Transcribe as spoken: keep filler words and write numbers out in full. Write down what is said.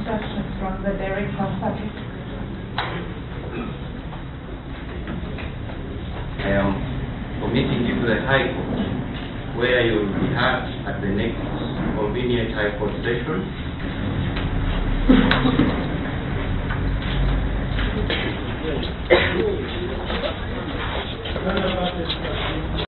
instructions from the director of statistics. Um, committing you to the High Court, where you will be heard at the next convenient High Court session.